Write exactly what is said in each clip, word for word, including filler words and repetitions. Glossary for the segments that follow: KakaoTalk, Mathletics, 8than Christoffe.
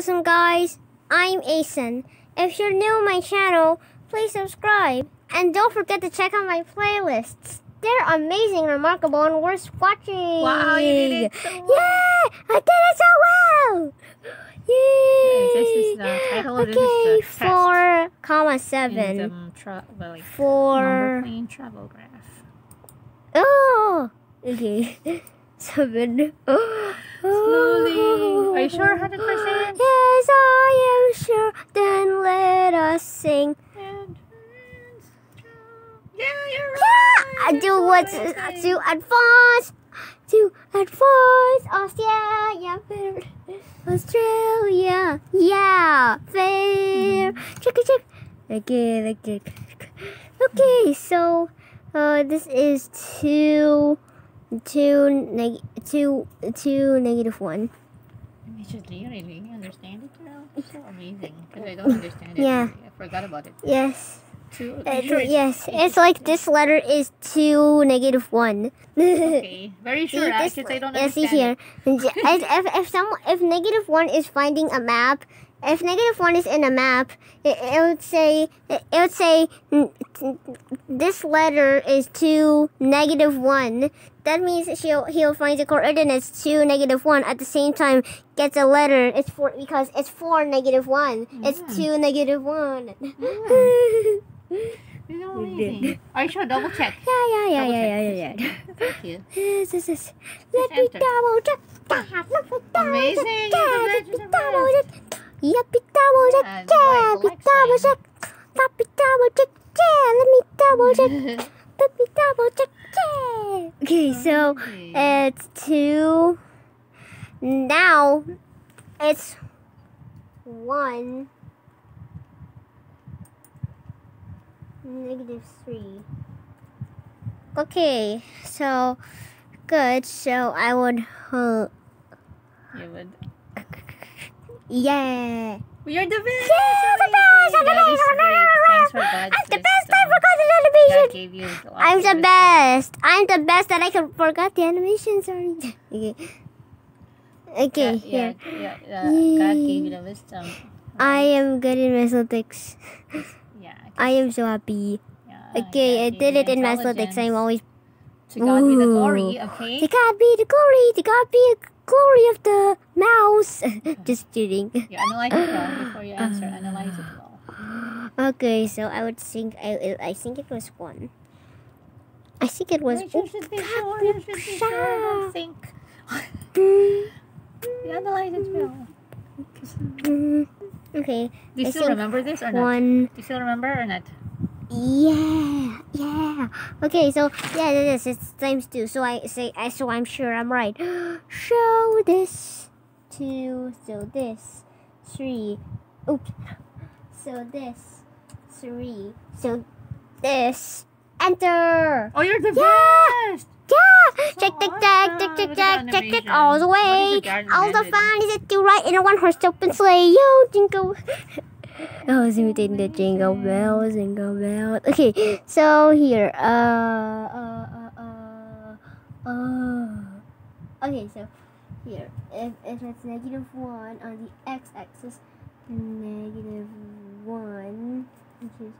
awesome, guys. I'm eight than. If you're new to my channel, please subscribe. And don't forget to check out my playlists. They're amazing, remarkable, and worth watching. Wow, you did it so well. Yeah, I did it so well. Yay. This is the title. Okay, this is the four, comma, seven. Well, like four. Plane travel graph. Oh, okay. Seven. Oh. Slowly. Are you sure one hundred percent? Yes, I am sure. Then let us sing. Yeah, you're right. Yeah, I do what to, to advance, to advance. Australia, fair. Australia, yeah, fair. Check it, check. Okay, okay, okay. So, uh, this is two, two, neg two, two, negative one. You should really understand it now. It's so amazing because I don't understand it. Yeah, I forgot about it. Yes. Two, uh, sure it's, yes, it's, it's like this letter is two negative one. Okay, very sure. I should say don't understand. Yeah, see here. if if if, some, if negative one is finding a map, if negative one is in a map, it, it would say it, it would say this letter is two negative one. That means she'll he'll find the coordinates two negative one at the same time. Gets a letter. It's four because it's four negative one. Yeah. It's two negative one. Yeah. Amazing. Are you sure? Double check. Yeah, yeah, yeah, double yeah, yeah, yeah, yeah. Thank you. This is this. Let me double check. Amazing. Let me double check. Yep, double check. Yeah, double check. Let me double check. Yeah, let me double check. Let me double check. Yeah. Okay, so it's two. Now it's one. Negative three. Okay, so good. So I would. Uh, you would. Yeah. We are the best. Yeah, the best. I'm the best. I'm the best. I forgot the animation. I'm the best. I'm the best that I can forgot the animation. Sorry. Okay. Okay. Yeah, here. Yeah, yeah, uh, God gave you the wisdom. I am good in Mathletics. I am so happy. Yeah, okay, I did it in Mathletics. I'm always. To God be the glory, okay? To God be the glory. To God be the glory of the mouse. Just kidding. You analyze it well before you answer. Analyze it well. Okay, so I would think I I think it was one. I think it was. You should be sure. You should be sure. Don't think. You analyze it well. Okay. Do you I still remember this or not? One. Do you still remember or not? Yeah, yeah. Okay, so yeah, this is it's times two. So I say I so I'm sure I'm right. Show this two. So this three. Oops. So this three. So this. Enter. Oh, you're the yeah! best. Yeah! Check, check, check, check, check, check, check, check, all the way. All the fun is it to ride in a one-horse open sleigh. Yo, jingle. I was imitating the jingle bells, jingle bells. Okay, so here. Uh, uh, uh, uh, uh. Okay, so here. If, if it's negative one on the x-axis, negative one, which is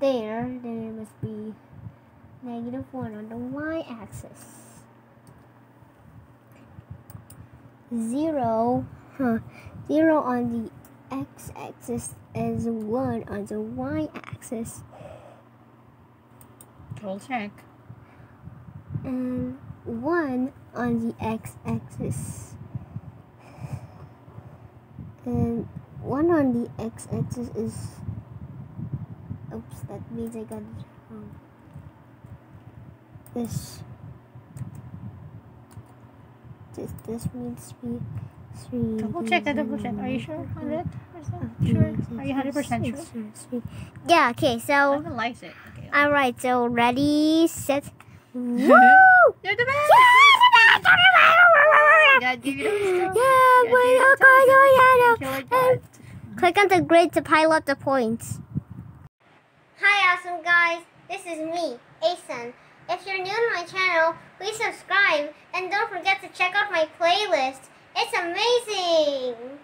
there, then it must be negative one on the y-axis. Zero, huh? Zero on the x-axis is one on the y-axis. Double check. And one on the x-axis. And one on the x-axis is. Oops, that means I got it wrong. This, this, this means three, three. Double check that. Double check. Are you sure? Hundred percent sure. Are you hundred percent sure? Yeah. Okay. So. I like it. Okay, all right. So ready, set. Woo! You're the best. Yeah, the best. Yeah, but click on the grid to pile up the points. Hi, awesome guys. This is me, eight than. If you're new to my channel, please subscribe and don't forget to check out my playlist. It's amazing!